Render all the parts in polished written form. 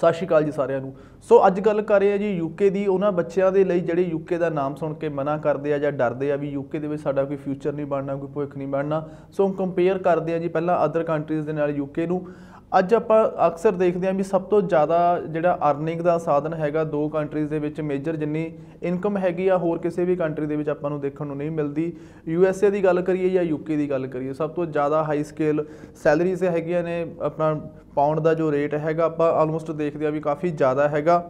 ਸਤਿ ਸ਼੍ਰੀ ਅਕਾਲ ਜੀ ਸਾਰਿਆਂ ਨੂੰ। ਸੋ ਅੱਜ ਗੱਲ ਕਰ ਰਹੇ ਆ ਜੀ ਯੂਕੇ ਦੀ, ਉਹਨਾਂ ਬੱਚਿਆਂ ਦੇ ਲਈ ਜਿਹੜੇ ਯੂਕੇ ਦਾ ਨਾਮ ਸੁਣ ਕੇ ਮਨਾ ਕਰਦੇ ਆ ਜਾਂ ਡਰਦੇ ਆ ਵੀ ਯੂਕੇ ਦੇ ਵਿੱਚ ਸਾਡਾ ਕੋਈ ਫਿਊਚਰ ਨਹੀਂ ਬਣਨਾ, ਕੋਈ ਭਵਿੱਖ ਨਹੀਂ ਬਣਨਾ। ਸੋ ਕੰਪੇਅਰ ਕਰਦੇ ਆ ਜੀ ਪਹਿਲਾਂ ਅਦਰ ਕੰਟਰੀਜ਼ ਦੇ ਨਾਲ ਯੂਕੇ ਨੂੰ। ਅੱਜ ਆਪਾਂ ਅਕਸਰ ਦੇਖਦੇ ਹਾਂ ਵੀ ਸਭ ਤੋਂ ਜ਼ਿਆਦਾ ਜਿਹੜਾ ਅਰਨਿੰਗ ਦਾ ਸਾਧਨ ਹੈਗਾ ਦੋ ਕੰਟਰੀਜ਼ ਦੇ ਵਿੱਚ ਮੇਜਰ, ਜਿੰਨੀ ਇਨਕਮ ਹੈਗੀ ਆ ਹੋਰ ਕਿਸੇ ਵੀ ਕੰਟਰੀ ਦੇ ਵਿੱਚ ਆਪਾਂ ਨੂੰ ਦੇਖਣ ਨੂੰ ਨਹੀਂ ਮਿਲਦੀ। USA ਦੀ ਗੱਲ ਕਰੀਏ ਜਾਂ UK ਦੀ ਗੱਲ ਕਰੀਏ, ਸਭ ਤੋਂ ਜ਼ਿਆਦਾ ਹਾਈ ਸਕੇਲ ਸੈਲਰੀਜ਼ ਹੈਗੀਆਂ ਨੇ। ਆਪਣਾ ਪਾਉਂਡ ਦਾ ਜੋ ਰੇਟ ਹੈਗਾ ਆਪਾਂ ਆਲਮੋਸਟ ਦੇਖਦੇ ਆ ਵੀ ਕਾਫੀ ਜ਼ਿਆਦਾ ਹੈਗਾ।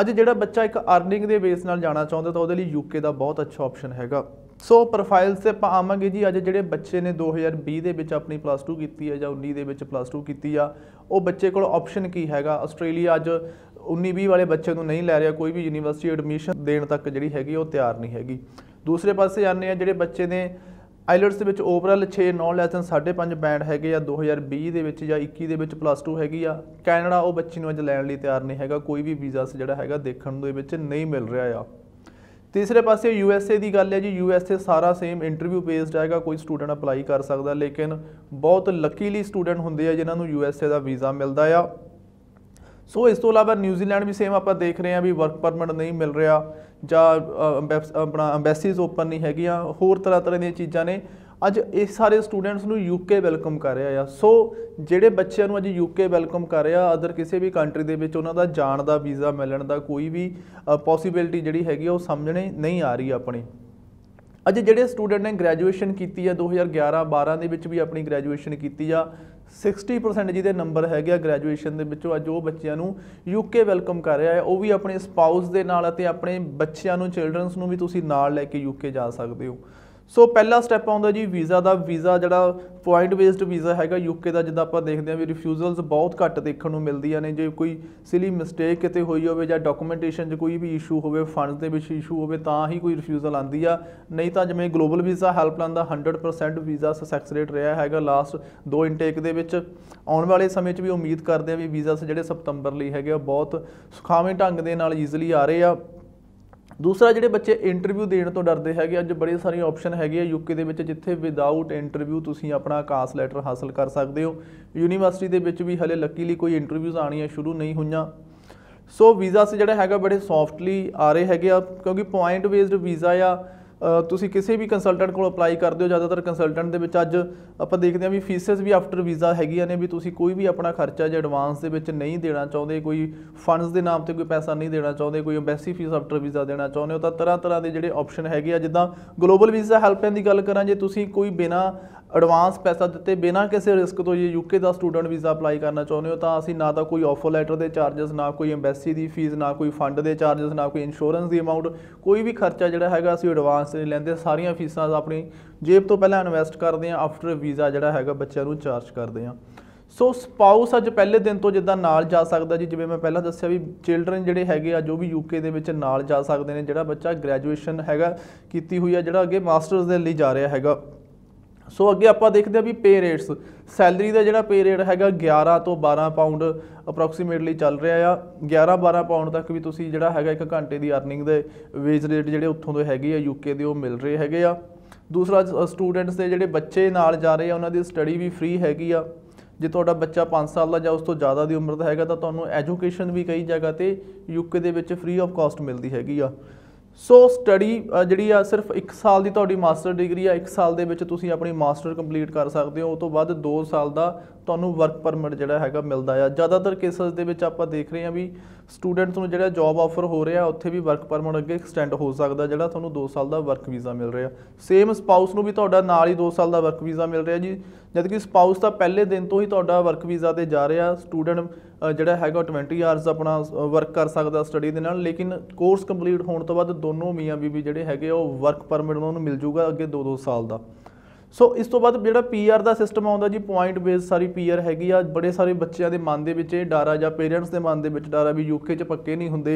ਅੱਜ ਜਿਹੜਾ ਬੱਚਾ ਇੱਕ ਅਰਨਿੰਗ ਦੇ ਬੇਸ ਨਾਲ ਜਾਣਾ ਚਾਹੁੰਦਾ ਤਾਂ ਉਹਦੇ ਲਈ UK ਦਾ ਬਹੁਤ ਅੱਛਾ ਆਪਸ਼ਨ ਹੈਗਾ। ਸੋ ਪ੍ਰੋਫਾਈਲ 'ਤੇ ਆਪਾਂ ਆਵਾਂਗੇ ਜੀ। ਅੱਜ ਜਿਹੜੇ ਬੱਚੇ ਨੇ 2020 ਦੇ ਵਿੱਚ ਆਪਣੀ ਪਲੱਸ 2 ਕੀਤੀ ਹੈ ਜਾਂ 19 ਦੇ ਵਿੱਚ ਪਲੱਸ 2 ਕੀਤੀ ਆ, ਉਹ ਬੱਚੇ ਕੋਲ ਆਪਸ਼ਨ ਕੀ ਹੈਗਾ। ਆਸਟ੍ਰੇਲੀਆ ਅੱਜ 19-20 ਵਾਲੇ ਬੱਚੇ ਨੂੰ ਨਹੀਂ ਲੈ ਰਿਹਾ, ਕੋਈ ਵੀ ਯੂਨੀਵਰਸਿਟੀ ਐਡਮਿਸ਼ਨ ਦੇਣ ਤੱਕ ਜਿਹੜੀ ਹੈਗੀ ਉਹ ਤਿਆਰ ਨਹੀਂ ਹੈਗੀ। ਦੂਸਰੇ ਪਾਸੇ ਜਾਂਦੇ ਆ ਜਿਹੜੇ ਬੱਚੇ ਨੇ IELTS ਦੇ ਵਿੱਚ ਓਵਰਆਲ 6 ਨੌਨ ਲੈਸਨ 5.5 ਬੈਂਡ ਹੈਗੇ ਆ 2020 ਦੇ ਵਿੱਚ ਜਾਂ 21 ਦੇ ਵਿੱਚ ਪਲੱਸ 2 ਹੈਗੀ ਆ। ਕੈਨੇਡਾ ਉਹ ਬੱਚੇ ਨੂੰ ਅੱਜ ਲੈਣ ਲਈ ਤਿਆਰ ਨਹੀਂ ਹੈਗਾ, ਕੋਈ ਵੀ ਵੀਜ਼ਾ ਜਿਹੜਾ ਹੈਗਾ ਦੇਖਣ ਦੇ ਵਿੱਚ ਨਹੀਂ ਮਿਲ ਰਿਹਾ ਆ। ਤੀਸਰੇ ਪਾਸੇ USA ਦੀ ਗੱਲ ਹੈ ਜੀ। USA ਸਾਰਾ ਸੇਮ ਇੰਟਰਵਿਊ ਬੇਸਡ ਆਏਗਾ, ਕੋਈ ਸਟੂਡੈਂਟ ਅਪਲਾਈ ਕਰ ਸਕਦਾ, ਲੇਕਿਨ ਬਹੁਤ ਲੱਕੀਲੀ ਸਟੂਡੈਂਟ ਹੁੰਦੇ ਆ ਜਿਨ੍ਹਾਂ ਨੂੰ USA ਦਾ ਵੀਜ਼ਾ ਮਿਲਦਾ ਆ। ਸੋ ਇਸ ਤੋਂ ਇਲਾਵਾ ਨਿਊਜ਼ੀਲੈਂਡ ਵੀ ਸੇਮ ਆਪਾਂ ਦੇਖ ਰਹੇ ਹਾਂ ਵੀ ਵਰਕ ਪਰਮਿਟ ਨਹੀਂ ਮਿਲ ਰਿਹਾ ਜਾਂ ਆਪਣਾ ਅੰਬੈਸੀਜ਼ ਓਪਨ ਨਹੀਂ ਹੈਗੀਆਂ, ਹੋਰ ਤਰ੍ਹਾਂ ਤਰ੍ਹਾਂ ਦੀਆਂ ਚੀਜ਼ਾਂ ਨੇ। ਅੱਜ ਇਹ ਸਾਰੇ ਸਟੂਡੈਂਟਸ ਨੂੰ UK ਵੈਲਕਮ ਕਰ ਰਿਹਾ ਆ। ਸੋ ਜਿਹੜੇ ਬੱਚਿਆਂ ਨੂੰ ਅੱਜ UK ਵੈਲਕਮ ਕਰ ਰਿਹਾ, ਅਦਰ ਕਿਸੇ ਵੀ ਕੰਟਰੀ ਦੇ ਵਿੱਚ ਉਹਨਾਂ ਦਾ ਜਾਣ ਦਾ, ਵੀਜ਼ਾ ਮਿਲਣ ਦਾ ਕੋਈ ਵੀ ਪੋਸੀਬਿਲਿਟੀ ਜਿਹੜੀ ਹੈਗੀ ਉਹ ਸਮਝਣੇ ਨਹੀਂ ਆ ਰਹੀ ਆਪਣੀ। ਅੱਜ ਜਿਹੜੇ ਸਟੂਡੈਂਟ ਨੇ ਗ੍ਰੈਜੂਏਸ਼ਨ ਕੀਤੀ ਆ 2011-12 ਦੇ ਵਿੱਚ ਵੀ ਆਪਣੀ ਗ੍ਰੈਜੂਏਸ਼ਨ ਕੀਤੀ ਆ, 60% ਜਿਹਦੇ ਨੰਬਰ ਹੈਗੇ ਆ ਗ੍ਰੈਜੂਏਸ਼ਨ ਦੇ ਵਿੱਚੋਂ, ਅੱਜ ਉਹ ਬੱਚਿਆਂ ਨੂੰ UK ਵੈਲਕਮ ਕਰ ਰਿਹਾ ਹੈ। ਉਹ ਵੀ ਆਪਣੇ ਸਪਾਊਸ ਦੇ ਨਾਲ ਅਤੇ ਆਪਣੇ ਬੱਚਿਆਂ ਨੂੰ, ਚਿਲਡਰਨਸ ਨੂੰ ਵੀ ਤੁਸੀਂ ਨਾਲ ਲੈ ਕੇ UK ਜਾ ਸਕਦੇ ਹੋ। ਸੋ ਪਹਿਲਾ ਸਟੈਪ ਆਉਂਦਾ ਜੀ ਵੀਜ਼ਾ ਦਾ। ਵੀਜ਼ਾ ਜਿਹੜਾ ਪੁਆਇੰਟ ਬੇਸਡ ਵੀਜ਼ਾ ਹੈਗਾ UK ਦਾ, ਜਿੱਦਾਂ ਆਪਾਂ ਦੇਖਦੇ ਹਾਂ ਵੀ ਰਿਫਿਊਜ਼ਲਸ ਬਹੁਤ ਘੱਟ ਦੇਖਣ ਨੂੰ ਮਿਲਦੀਆਂ ਨੇ। ਜੇ ਕੋਈ ਸਿਲੀ ਮਿਸਟੇਕ ਕਿਤੇ ਹੋਈ ਹੋਵੇ ਜਾਂ ਡਾਕੂਮੈਂਟੇਸ਼ਨ 'ਚ ਕੋਈ ਵੀ ਇਸ਼ੂ ਹੋਵੇ, ਫੰਡਸ ਦੇ ਵਿੱਚ ਇਸ਼ੂ ਹੋਵੇ, ਤਾਂ ਹੀ ਕੋਈ ਰਿਫਿਊਜ਼ਲ ਆਉਂਦੀ ਆ। ਨਹੀਂ ਤਾਂ ਜਿਵੇਂ ਗਲੋਬਲ ਵੀਜ਼ਾ ਹੈਲਪਲਾਈਨ ਦਾ 100% ਵੀਜ਼ਾ ਸਕਸੈਸ ਰੇਟ ਰਿਹਾ ਹੈਗਾ ਲਾਸਟ 2 ਇਨਟੇਕ ਦੇ ਵਿੱਚ। ਆਉਣ ਵਾਲੇ ਸਮੇਂ 'ਚ ਵੀ ਉਮੀਦ ਕਰਦੇ ਆ ਵੀ ਵੀਜ਼ਾ ਜਿਹੜੇ ਸਤੰਬਰ ਲਈ ਹੈਗੇ ਆ ਬਹੁਤ ਸੁਖਾਵੇਂ ਢੰਗ ਦੇ ਨਾਲ ਈਜ਼ਲੀ ਆ ਰਹੇ ਆ। ਦੂਸਰਾ, ਜਿਹੜੇ ਬੱਚੇ ਇੰਟਰਵਿਊ ਦੇਣ ਤੋਂ ਡਰਦੇ ਹੈਗੇ, ਅੱਜ ਬੜੇ ਸਾਰੇ ਆਪਸ਼ਨ ਹੈਗੇ ਆ UK ਦੇ ਵਿੱਚ, ਜਿੱਥੇ ਵਿਦਆਊਟ ਇੰਟਰਵਿਊ ਤੁਸੀਂ ਆਪਣਾ ਕਾਸ ਲੈਟਰ ਹਾਸਲ ਕਰ ਸਕਦੇ ਹੋ। ਯੂਨੀਵਰਸਿਟੀ ਦੇ ਵਿੱਚ ਵੀ ਹਲੇ ਲੱਕੀਲੀ ਕੋਈ ਇੰਟਰਵਿਊਜ਼ ਆਉਣੀਆਂ ਸ਼ੁਰੂ ਨਹੀਂ ਹੋਈਆਂ। ਸੋ ਵੀਜ਼ਾ ਜਿਹੜਾ ਹੈਗਾ ਬੜੇ ਸੌਫਟਲੀ ਆ ਰਹੇ ਹੈਗੇ ਆ, ਕਿਉਂਕਿ ਪੁਆਇੰਟ ਬੇਸਡ ਵੀਜ਼ਾ ਆ। ਤੁਸੀਂ ਕਿਸੇ ਵੀ ਕੰਸਲਟੈਂਟ ਕੋਲ ਅਪਲਾਈ ਕਰਦੇ ਹੋ, ਜ਼ਿਆਦਾਤਰ ਕੰਸਲਟੈਂਟ ਦੇ ਵਿੱਚ ਅੱਜ ਆਪਾਂ ਦੇਖਦੇ ਹਾਂ ਵੀ ਫੀਸਿਸ ਵੀ ਆਫਟਰ ਵੀਜ਼ਾ ਹੈਗੀਆਂ ਨੇ, ਵੀ ਤੁਸੀਂ ਕੋਈ ਵੀ ਆਪਣਾ ਖਰਚਾ ਜਾਂ ਐਡਵਾਂਸ ਦੇ ਵਿੱਚ ਨਹੀਂ ਦੇਣਾ ਚਾਹੁੰਦੇ, ਕੋਈ ਫੰਡਸ ਦੇ ਨਾਮ ਤੇ ਕੋਈ ਪੈਸਾ ਨਹੀਂ ਦੇਣਾ ਚਾਹੁੰਦੇ, ਕੋਈ ਐਮਬੈਸੀ ਫੀਸ ਆਫਟਰ ਵੀਜ਼ਾ ਦੇਣਾ ਚਾਹੁੰਦੇ ਹੋ, ਤਾਂ ਤਰ੍ਹਾਂ ਤਰ੍ਹਾਂ ਦੇ ਜਿਹੜੇ ਆਪਸ਼ਨ ਹੈਗੇ ਆ। ਜਿੱਦਾਂ ਗਲੋਬਲ ਵੀਜ਼ਾ ਹੈਲਪਲਾਈਨ ਦੀ ਗੱਲ ਕਰਾਂ, ਜੇ ਤੁਸੀਂ ਕੋਈ ਬਿਨਾਂ ਐਡਵਾਂਸ ਪੈਸਾ ਦਿੱਤੇ, ਬਿਨਾਂ ਕਿਸੇ ਰਿਸਕ ਤੋਂ ਜੇ UK ਦਾ ਸਟੂਡੈਂਟ ਵੀਜ਼ਾ ਅਪਲਾਈ ਕਰਨਾ ਚਾਹੁੰਦੇ ਹੋ, ਤਾਂ ਅਸੀਂ ਨਾ ਤਾਂ ਕੋਈ ਆਫਰ ਲੈਟਰ ਦੇ ਚਾਰਜਸ, ਨਾ ਕੋਈ ਐਮਬੈਸੀ ਦੀ ਫੀਸ, ਨਾ ਕੋਈ ਫੰਡ ਦੇ ਚਾਰਜਸ, ਨਾ ਕੋਈ ਇੰਸ਼ੋਰੈਂਸ ਦੀ ਅਮਾਊਂਟ, ਕੋਈ ਵੀ ਖਰਚਾ ਜਿਹੜਾ ਹੈਗਾ ਅਸੀਂ ਐਡਵਾਂਸ ਨਹੀਂ ਲੈਂਦੇ। ਸਾਰੀਆਂ ਫੀਸਾਂ ਆਪਣੀ ਜੇਬ ਤੋਂ ਪਹਿਲਾਂ ਇਨਵੈਸਟ ਕਰਦੇ ਹਾਂ, ਆਫਟਰ ਵੀਜ਼ਾ ਜਿਹੜਾ ਹੈਗਾ ਬੱਚਿਆਂ ਨੂੰ ਚਾਰਜ ਕਰਦੇ ਹਾਂ। ਸੋ ਸਪਾਊਸ ਅੱਜ ਪਹਿਲੇ ਦਿਨ ਤੋਂ ਜਿੱਦਾਂ ਨਾਲ ਜਾ ਸਕਦਾ ਜੀ, ਜਿਵੇਂ ਮੈਂ ਪਹਿਲਾਂ ਦੱਸਿਆ ਵੀ ਚਿਲਡਰਨ ਜਿਹੜੇ ਹੈਗੇ ਆ ਜੋ ਵੀ UK ਦੇ ਵਿੱਚ ਨਾਲ ਜਾ ਸਕਦੇ ਨੇ। ਜਿਹੜਾ ਬੱਚਾ ਗ੍ਰੈਜੂਏਸ਼ਨ ਹੈਗਾ ਕੀਤੀ ਹੋਈ ਆ, ਜਿਹੜਾ ਅੱਗੇ ਮਾਸਟਰਸ ਦੇ ਲਈ ਜਾ ਰਿਹਾ ਹੈਗਾ। ਸੋ ਅੱਗੇ ਆਪਾਂ ਦੇਖਦੇ ਆ ਵੀ ਪੇ ਰੇਟਸ। ਸੈਲਰੀ ਦਾ ਜਿਹੜਾ ਪੇ ਰੇਟ ਹੈਗਾ 11 ਤੋਂ 12 ਪਾਉਂਡ ਅਪਰੋਕਸੀਮੇਟਲੀ ਚੱਲ ਰਿਹਾ ਆ। 11-12 ਪਾਉਂਡ ਤੱਕ ਵੀ ਤੁਸੀਂ ਜਿਹੜਾ ਹੈਗਾ ਇੱਕ ਘੰਟੇ ਦੀ ਅਰਨਿੰਗ ਦੇ ਵੇਜ ਰੇਟ ਜਿਹੜੇ ਉੱਥੋਂ ਦੇ ਹੈਗੇ ਆ UK ਦੇ, ਉਹ ਮਿਲ ਰਹੇ ਹੈਗੇ ਆ। ਦੂਸਰਾ, ਸਟੂਡੈਂਟਸ ਦੇ ਜਿਹੜੇ ਬੱਚੇ ਨਾਲ ਜਾ ਰਹੇ ਆ ਉਹਨਾਂ ਦੀ ਸਟੱਡੀ ਵੀ ਫ੍ਰੀ ਹੈਗੀ ਆ। ਜੇ ਤੁਹਾਡਾ ਬੱਚਾ 5 ਸਾਲ ਦਾ ਜਾਂ ਉਸ ਤੋਂ ਜ਼ਿਆਦਾ ਦੀ ਉਮਰ ਦਾ ਹੈਗਾ ਤਾਂ ਤੁਹਾਨੂੰ ਐਜੂਕੇਸ਼ਨ ਵੀ ਕਈ ਜਗ੍ਹਾ ਤੇ UK ਦੇ ਵਿੱਚ ਫ੍ਰੀ ਆਫ ਕਾਸਟ ਮਿਲਦੀ ਹੈਗੀ ਆ। ਸੋ ਸਟੱਡੀ ਜਿਹੜੀ ਆ ਸਿਰਫ 1 ਸਾਲ ਦੀ ਤੁਹਾਡੀ ਮਾਸਟਰ ਡਿਗਰੀ ਆ, 1 ਸਾਲ ਦੇ ਵਿੱਚ ਤੁਸੀਂ ਆਪਣੀ ਮਾਸਟਰ ਕੰਪਲੀਟ ਕਰ ਸਕਦੇ ਹੋ। ਉਸ ਤੋਂ ਬਾਅਦ 2 ਸਾਲ ਦਾ ਤੁਹਾਨੂੰ ਵਰਕ ਪਰਮਿਟ ਜਿਹੜਾ ਹੈਗਾ ਮਿਲਦਾ ਆ। ਜ਼ਿਆਦਾਤਰ ਕੇਸਸ ਦੇ ਵਿੱਚ ਆਪਾਂ ਦੇਖ ਰਹੇ ਹਾਂ ਵੀ ਸਟੂਡੈਂਟਸ ਨੂੰ ਜਿਹੜਾ ਜੌਬ ਆਫਰ ਹੋ ਰਿਹਾ ਉੱਥੇ ਵੀ ਵਰਕ ਪਰਮਿਟ ਅੱਗੇ ਐਕਸਟੈਂਡ ਹੋ ਸਕਦਾ, ਜਿਹੜਾ ਤੁਹਾਨੂੰ 2 ਸਾਲ ਦਾ ਵਰਕ ਵੀਜ਼ਾ ਮਿਲ ਰਿਹਾ। ਸੇਮ ਸਪਾਊਸ ਨੂੰ ਵੀ ਤੁਹਾਡਾ ਨਾਲ ਹੀ 2 ਸਾਲ ਦਾ ਵਰਕ ਵੀਜ਼ਾ ਮਿਲ ਰਿਹਾ ਜੀ, ਜਦਕਿ ਸਪਾਊਸ ਤਾਂ ਪਹਿਲੇ ਦਿਨ ਤੋਂ ਹੀ ਤੁਹਾਡਾ ਵਰਕ ਵੀਜ਼ਾ ਤੇ ਜਾ ਰਿਹਾ। ਸਟੂਡੈਂਟ ਜਿਹੜਾ ਹੈਗਾ 20 ਆਵਰਸ ਆਪਣਾ ਵਰਕ ਕਰ ਸਕਦਾ ਸਟੱਡੀ ਦੇ ਨਾਲ, ਲੇਕਿਨ ਕੋਰਸ ਕੰਪਲੀਟ ਹੋਣ ਤੋਂ ਬਾਅਦ ਦੋਨੋਂ ਮੀਆਂ ਬੀਬੀ ਜਿਹੜੇ ਹੈਗੇ ਉਹ ਵਰਕ ਪਰਮਿਟ ਉਹਨਾਂ ਨੂੰ ਮਿਲ ਜੂਗਾ ਅੱਗੇ 2-2 ਸਾਲ ਦਾ। ਸੋ ਇਸ ਤੋਂ ਬਾਅਦ ਜਿਹੜਾ PR ਦਾ ਸਿਸਟਮ ਆਉਂਦਾ ਜੀ, ਪੁਆਇੰਟ ਬੇਸ ਸਾਰੀ PR ਹੈਗੀ ਆ। ਬੜੇ ਸਾਰੇ ਬੱਚਿਆਂ ਦੇ ਮਨ ਦੇ ਵਿੱਚ ਇਹ ਡਰ ਆ ਜਾਂ ਪੇਰੈਂਟਸ ਦੇ ਮਨ ਦੇ ਵਿੱਚ ਡਰ ਆ ਵੀ UK 'ਚ ਪੱਕੇ ਨਹੀਂ ਹੁੰਦੇ,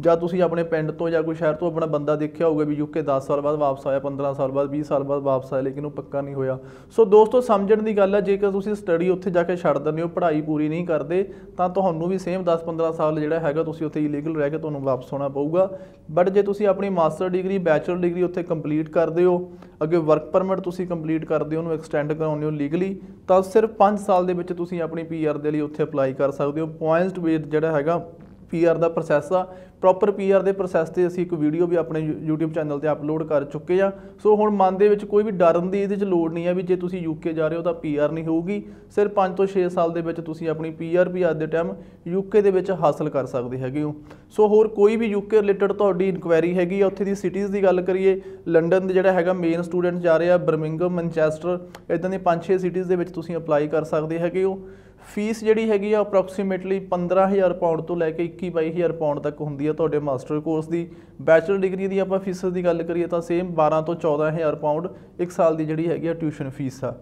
ਜਾਂ ਤੁਸੀਂ ਆਪਣੇ ਪਿੰਡ ਤੋਂ ਜਾਂ ਕੋਈ ਸ਼ਹਿਰ ਤੋਂ ਆਪਣਾ ਬੰਦਾ ਦੇਖਿਆ ਹੋਊਗਾ ਵੀ UK 10 ਸਾਲ ਬਾਅਦ ਵਾਪਸ ਆਇਆ, 15 ਸਾਲ ਬਾਅਦ, 20 ਸਾਲ ਬਾਅਦ ਵਾਪਸ ਆਇਆ, ਲੇਕਿਨ ਉਹ ਪੱਕਾ ਨਹੀਂ ਹੋਇਆ। ਸੋ ਦੋਸਤੋ ਸਮਝਣ ਦੀ ਗੱਲ ਆ, ਜੇਕਰ ਤੁਸੀਂ ਸਟੱਡੀ ਉੱਥੇ ਜਾ ਕੇ ਛੱਡ ਦਿੰਦੇ ਹੋ, ਪੜ੍ਹਾਈ ਪੂਰੀ ਨਹੀਂ ਕਰਦੇ, ਤਾਂ ਤੁਹਾਨੂੰ ਵੀ ਸੇਮ 10-15 ਸਾਲ ਜਿਹੜਾ ਹੈਗਾ ਤੁਸੀਂ ਉੱਥੇ ਇਲੀਗਲ ਰਹਿ ਕੇ ਤੁਹਾਨੂੰ ਵਾਪਸ ਆਉਣਾ ਪਊਗਾ। ਬਟ ਜੇ ਤੁਸੀਂ ਆਪਣੀ ਮਾਸਟਰ ਡਿਗਰੀ, ਬੈਚਲਰ ਡਿਗਰੀ ਉੱਥੇ ਕੰਪਲੀਟ ਕਰਦੇ ਹੋ, ਅੱਗੇ ਵਰਕ ਪਰਮਿਟ ਤੁਸੀਂ ਕੰਪਲੀਟ ਕੰਪਲੀਟ ਕਰਦੇ ਹੋ ਉਹਨੂੰ ਐਕਸਟੈਂਡ ਕਰਾਉਂਦੇ ਹੋ ਲੀਗਲੀ ਤਾਂ ਸਿਰਫ 5 ਸਾਲ ਦੇ ਵਿੱਚ ਤੁਸੀਂ ਆਪਣੀ ਪੀਆਰ ਦੇ ਲਈ ਉੱਥੇ ਅਪਲਾਈ ਕਰ ਸਕਦੇ ਹੋ। ਪੁਆਇੰਟਸ ਬੇਸ ਜਿਹੜਾ ਹੈਗਾ ਪੀਆਰ ਦਾ ਪ੍ਰੋਸੈਸ ਆ, ਪ੍ਰੋਪਰ ਪੀਆਰ ਦੇ ਪ੍ਰੋਸੈਸ ਤੇ ਅਸੀਂ ਇੱਕ ਵੀਡੀਓ ਵੀ ਆਪਣੇ YouTube ਚੈਨਲ ਤੇ ਅਪਲੋਡ ਕਰ ਚੁੱਕੇ ਆ। ਸੋ ਹੁਣ ਮਨ ਦੇ ਵਿੱਚ ਕੋਈ ਵੀ ਡਰਨ ਦੀ ਇਹਦੇ ਚ ਲੋੜ ਨਹੀਂ ਆ ਵੀ ਜੇ ਤੁਸੀਂ UK ਜਾ ਰਹੇ ਹੋ ਤਾਂ ਪੀਆਰ ਨਹੀਂ ਹੋਊਗੀ। ਸਿਰਫ 5 ਤੋਂ 6 ਸਾਲ ਦੇ ਵਿੱਚ ਤੁਸੀਂ ਆਪਣੀ ਪੀਆਰ ਵੀ ਅੱਜ ਦੇ ਟਾਈਮ UK ਦੇ ਵਿੱਚ ਹਾਸਲ ਕਰ ਸਕਦੇ ਹੈਗੇ ਹੋ। ਸੋ ਹੋਰ ਕੋਈ ਵੀ UK ਰਿਲੇਟਡ ਤੁਹਾਡੀ ਇਨਕੁਆਇਰੀ ਹੈਗੀ ਆ, ਉੱਥੇ ਦੀ ਸਿਟੀਜ਼ ਦੀ ਗੱਲ ਕਰੀਏ, ਲੰਡਨ ਦੇ ਜਿਹੜਾ ਹੈਗਾ ਮੇਨ ਸਟੂਡੈਂਟ ਜਾ ਰਹੇ ਆ, ਬਰਮਿੰਗਮ, ਮੈਨਚੈਸਟਰ, ਇਦਾਂ ਦੇ 5-6 ਸਿਟੀਜ਼ ਦੇ ਵਿੱਚ ਤੁਸੀਂ ਅਪਲਾਈ ਕਰ ਸਕਦੇ ਹੈਗੇ ਹੋ। ਫੀਸ ਜਿਹੜੀ ਹੈਗੀ ਆ ਅਪਰੋਕਸੀਮੇਟਲੀ 15,000 ਪਾਉਂਡ ਤੋਂ ਲੈ ਕੇ 21-22,000 ਪਾਉਂਡ ਤੱਕ ਹੁੰਦੀ ਆ ਤੁਹਾਡੇ ਮਾਸਟਰ ਕੋਰਸ ਦੀ। ਬੈਚਲਰ ਡਿਗਰੀ ਦੀ ਆਪਾਂ ਫੀਸ ਦੀ ਗੱਲ ਕਰੀਏ ਤਾਂ ਸੇਮ 12 ਤੋਂ 14,000 ਪਾਉਂਡ ਇੱਕ ਸਾਲ ਦੀ ਜਿਹੜੀ ਹੈਗੀ ਆ ਟਿਊਸ਼ਨ ਫੀਸ ਆ।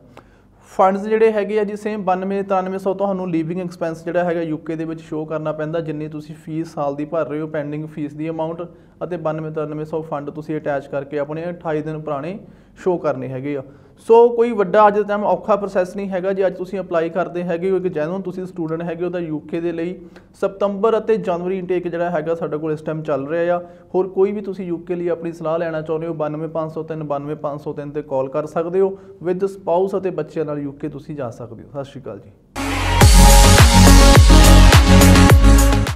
ਫੰਡਸ ਜਿਹੜੇ ਹੈਗੇ ਆ ਜੀ ਸੇਮ 92-9300 ਤੁਹਾਨੂੰ ਲਿਵਿੰਗ ਐਕਸਪੈਂਸ ਜਿਹੜਾ ਹੈਗਾ UK ਦੇ ਵਿੱਚ ਸ਼ੋ ਕਰਨਾ ਪੈਂਦਾ ਜਿੰਨੀ ਤੁਸੀਂ ਫੀਸ ਸਾਲ ਦੀ ਭਰ ਰਹੇ ਹੋ ਪੈਂਡਿੰਗ ਫੀਸ ਦੀ ਅਮਾਉਂਟ, ਅਤੇ 92-9300 ਫੰਡ ਤੁਸੀਂ ਅਟੈਚ ਕਰਕੇ ਆਪਣੇ 28 ਦਿਨ ਪੁਰਾਣੇ ਸ਼ੋ ਕਰਨੇ ਹੈਗੇ ਆ। ਸੋ ਕੋਈ ਵੱਡਾ ਅੱਜ ਦੇ ਟਾਈਮ ਔਖਾ ਪ੍ਰੋਸੈਸ ਨਹੀਂ ਹੈਗਾ ਜੇ ਅੱਜ ਤੁਸੀਂ ਅਪਲਾਈ ਕਰਦੇ ਹੈਗੇ ਹੋ। ਇੱਕ ਜੈਨੂਨ ਤੁਸੀਂ ਸਟੂਡੈਂਟ ਹੈਗੇ ਹੋ ਤਾਂ UK ਦੇ ਲਈ ਸਤੰਬਰ ਅਤੇ ਜਨਵਰੀ ਇਨਟੇਕ ਜਿਹੜਾ ਹੈਗਾ ਸਾਡੇ ਕੋਲ ਇਸ ਟਾਈਮ ਚੱਲ ਰਿਹਾ ਆ। ਹੋਰ ਕੋਈ ਵੀ ਤੁਸੀਂ UK ਲਈ ਆਪਣੀ ਸਲਾਹ ਲੈਣਾ ਚਾਹੁੰਦੇ ਹੋ 92503 ਤੇ ਕਾਲ ਕਰ ਸਕਦੇ ਹੋ। ਵਿਦ ਸਪਾਊਸ ਅਤੇ ਬੱਚਿਆਂ ਨਾਲ UK ਤੁਸੀਂ ਜਾ ਸਕਦੇ ਹੋ। ਸਤਿ ਸ਼੍ਰੀ ਅਕਾਲ ਜੀ।